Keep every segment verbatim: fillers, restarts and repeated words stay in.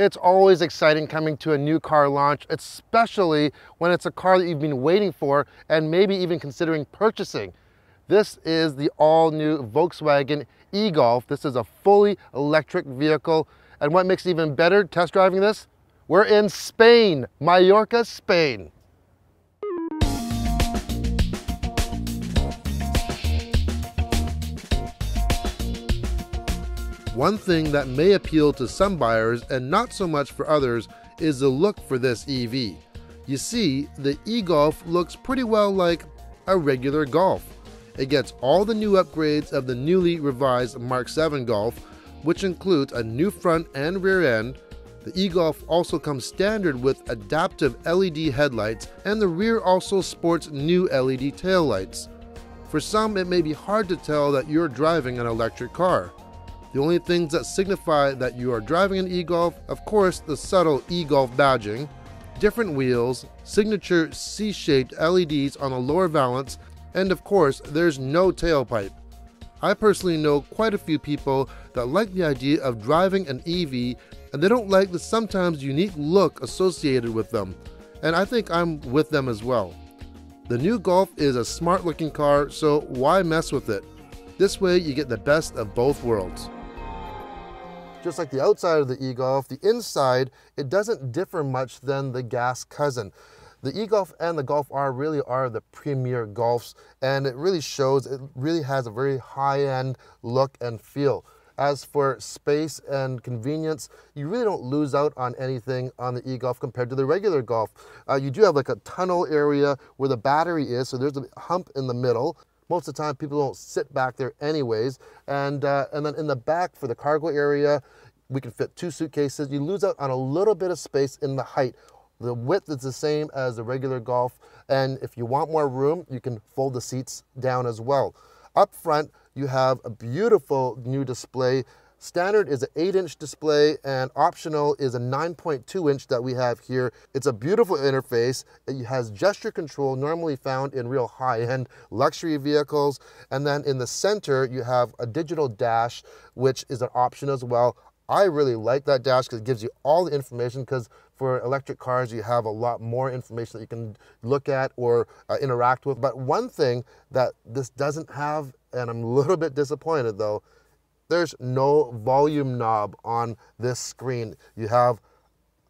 It's always exciting coming to a new car launch, especially when it's a car that you've been waiting for and maybe even considering purchasing. This is the all-new Volkswagen e-Golf. This is a fully electric vehicle. And what makes it even better test driving this? We're in Spain, Mallorca, Spain. One thing that may appeal to some buyers and not so much for others is the look for this E V. You see, the e-Golf looks pretty well like a regular Golf. It gets all the new upgrades of the newly revised Mark seven Golf, which includes a new front and rear end. The e-Golf also comes standard with adaptive L E D headlights, and the rear also sports new L E D taillights. For some, it may be hard to tell that you're driving an electric car. The only things that signify that you are driving an e-Golf, of course, the subtle e-Golf badging, different wheels, signature C-shaped L E Ds on the lower valance, and of course, there's no tailpipe. I personally know quite a few people that like the idea of driving an E V, and they don't like the sometimes unique look associated with them. And I think I'm with them as well. The new Golf is a smart-looking car, so why mess with it? This way, you get the best of both worlds. Just like the outside of the e-Golf, the inside, it doesn't differ much than the gas cousin. The e-Golf and the Golf R really are the premier Golfs, and it really shows. It really has a very high-end look and feel. As for space and convenience, you really don't lose out on anything on the e-Golf compared to the regular Golf. Uh, you do have like a tunnel area where the battery is, so there's a hump in the middle. Most of the time, people don't sit back there anyways. And, uh, and then in the back for the cargo area, we can fit two suitcases. You lose out on a little bit of space in the height. The width is the same as the regular Golf. And if you want more room, you can fold the seats down as well. Up front, you have a beautiful new display. Standard is an eight inch display, and optional is a nine point two inch that we have here. It's a beautiful interface. It has gesture control normally found in real high-end luxury vehicles. And then in the center, you have a digital dash, which is an option as well. I really like that dash because it gives you all the information, because for electric cars, you have a lot more information that you can look at or uh, interact with. But one thing that this doesn't have, and I'm a little bit disappointed though, there's no volume knob on this screen. You have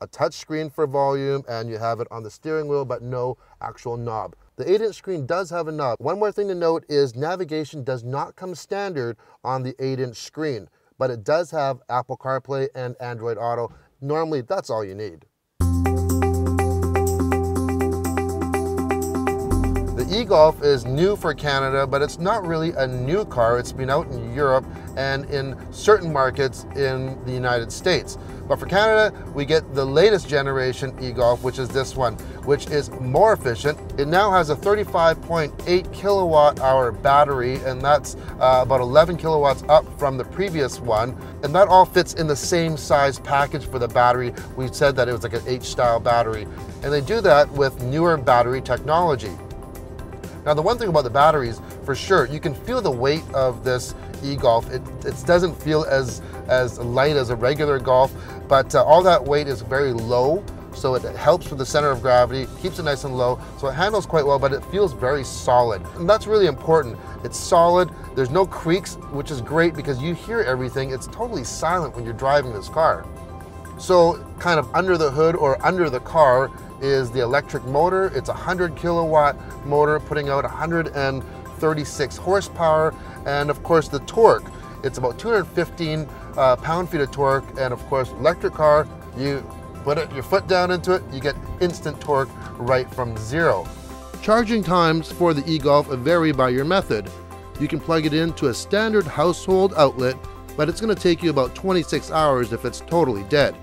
a touch screen for volume, and you have it on the steering wheel, but no actual knob. The eight inch screen does have a knob. One more thing to note is navigation does not come standard on the eight inch screen, but it does have Apple CarPlay and Android Auto. Normally, that's all you need. The e-Golf is new for Canada, but it's not really a new car. It's been out in Europe and in certain markets in the United States. But for Canada, we get the latest generation e-Golf, which is this one, which is more efficient. It now has a thirty-five point eight kilowatt hour battery, and that's uh, about eleven kilowatts up from the previous one. And that all fits in the same size package for the battery. We said that it was like an H-style battery. And they do that with newer battery technology. Now, the one thing about the batteries, for sure, you can feel the weight of this e-Golf. It, it doesn't feel as, as light as a regular Golf, but uh, all that weight is very low, so it helps with the center of gravity, keeps it nice and low, so it handles quite well, but it feels very solid. And that's really important. It's solid, there's no creaks, which is great because you hear everything. It's totally silent when you're driving this car. So kind of under the hood or under the car is the electric motor. It's a one hundred kilowatt motor putting out one hundred thirty-six horsepower, and of course the torque. It's about two hundred fifteen uh, pound-feet of torque, and of course electric car, you put it, your foot down into it, you get instant torque right from zero. Charging times for the e-Golf vary by your method. You can plug it into a standard household outlet, but it's going to take you about twenty-six hours if it's totally dead.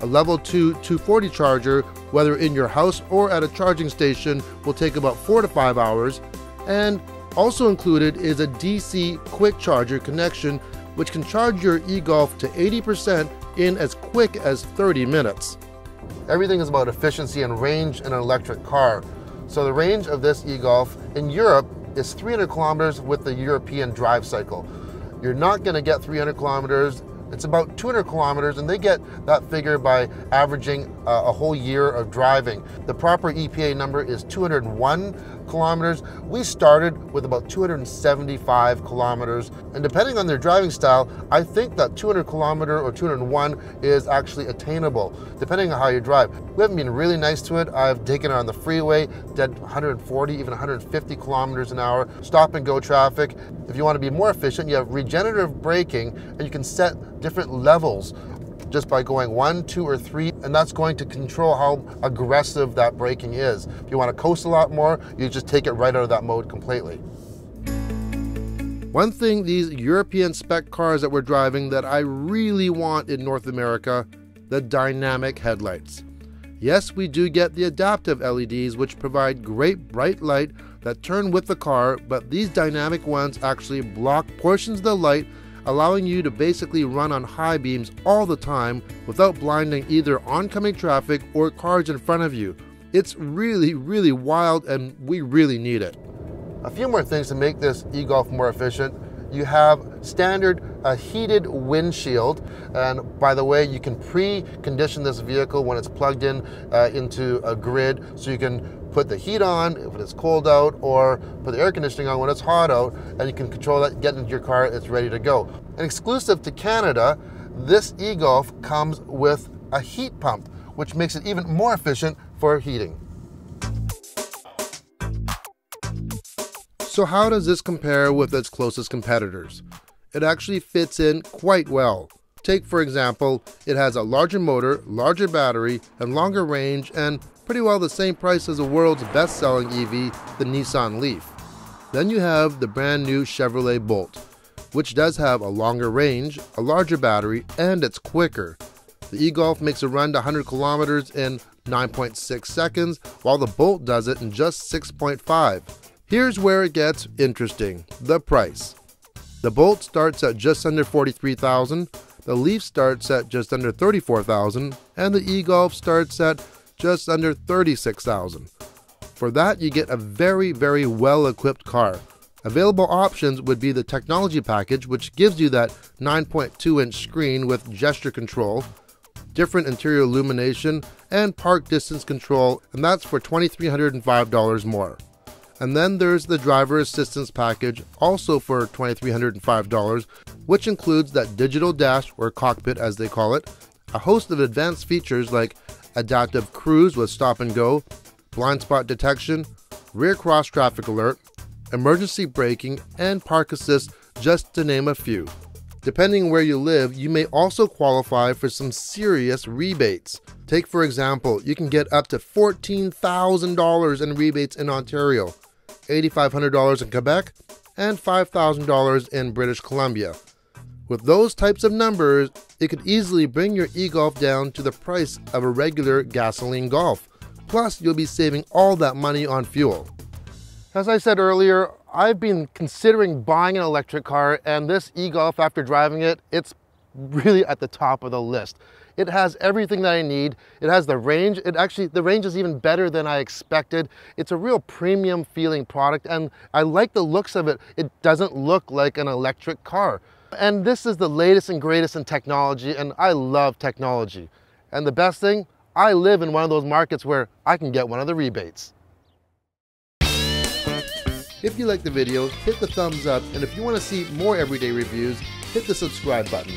A level two two forty charger, whether in your house or at a charging station, will take about four to five hours. And also included is a D C quick charger connection, which can charge your e-Golf to eighty percent in as quick as thirty minutes. Everything is about efficiency and range in an electric car. So the range of this e-Golf in Europe is three hundred kilometers with the European drive cycle. You're not going to get three hundred kilometers It's about two hundred kilometers, and they get that figure by averaging uh, a whole year of driving. The proper E P A number is two hundred one kilometers. We started with about two hundred seventy-five kilometers, and depending on their driving style, I think that two hundred kilometer or two hundred one is actually attainable, depending on how you drive. We haven't been really nice to it. I've taken it on the freeway, did one hundred forty, even one hundred fifty kilometers an hour, stop and go traffic. If you want to be more efficient, you have regenerative braking, and you can set different levels just by going one, two, or three, and that's going to control how aggressive that braking is. If you want to coast a lot more, you just take it right out of that mode completely. One thing these European spec cars that we're driving that I really want in North America, the dynamic headlights. Yes, we do get the adaptive L E Ds, which provide great bright light that turn with the car, but these dynamic ones actually block portions of the light, allowing you to basically run on high beams all the time without blinding either oncoming traffic or cars in front of you. It's really, really wild, and we really need it. A few more things to make this e-Golf more efficient. You have standard a heated windshield, and by the way, you can pre-condition this vehicle when it's plugged in uh, into a grid, so you can put the heat on when it's cold out or put the air conditioning on when it's hot out, and you can control that, get into your car, it's ready to go. And exclusive to Canada, this e-Golf comes with a heat pump, which makes it even more efficient for heating. So how does this compare with its closest competitors? It actually fits in quite well. Take for example, it has a larger motor, larger battery, and longer range, and pretty well the same price as the world's best-selling E V, the Nissan Leaf. Then you have the brand new Chevrolet Bolt, which does have a longer range, a larger battery, and it's quicker. The e-Golf makes a run to one hundred kilometers in nine point six seconds, while the Bolt does it in just six point five. Here's where it gets interesting, the price. The Bolt starts at just under forty-three thousand dollars, the Leaf starts at just under thirty-four thousand dollars, and the e-Golf starts at just under thirty-six thousand dollars. For that, you get a very, very well-equipped car. Available options would be the technology package, which gives you that nine point two inch screen with gesture control, different interior illumination, and park distance control, and that's for two thousand three hundred five dollars more. And then there's the driver assistance package, also for two thousand three hundred five dollars, which includes that digital dash, or cockpit as they call it, a host of advanced features like adaptive cruise with stop and go, blind spot detection, rear cross traffic alert, emergency braking, and park assist, just to name a few. Depending where you live, you may also qualify for some serious rebates. Take for example, you can get up to fourteen thousand dollars in rebates in Ontario, eight thousand five hundred dollars in Quebec, and five thousand dollars in British Columbia. With those types of numbers, it could easily bring your e-Golf down to the price of a regular gasoline Golf. Plus, you'll be saving all that money on fuel. As I said earlier, I've been considering buying an electric car, and this e-Golf, after driving it, it's really at the top of the list. It has everything that I need. It has the range. It actually, the range is even better than I expected. It's a real premium feeling product, and I like the looks of it. It doesn't look like an electric car. And this is the latest and greatest in technology, and I love technology. And the best thing, I live in one of those markets where I can get one of the rebates. If you like the video, hit the thumbs up, and if you want to see more everyday reviews, hit the subscribe button.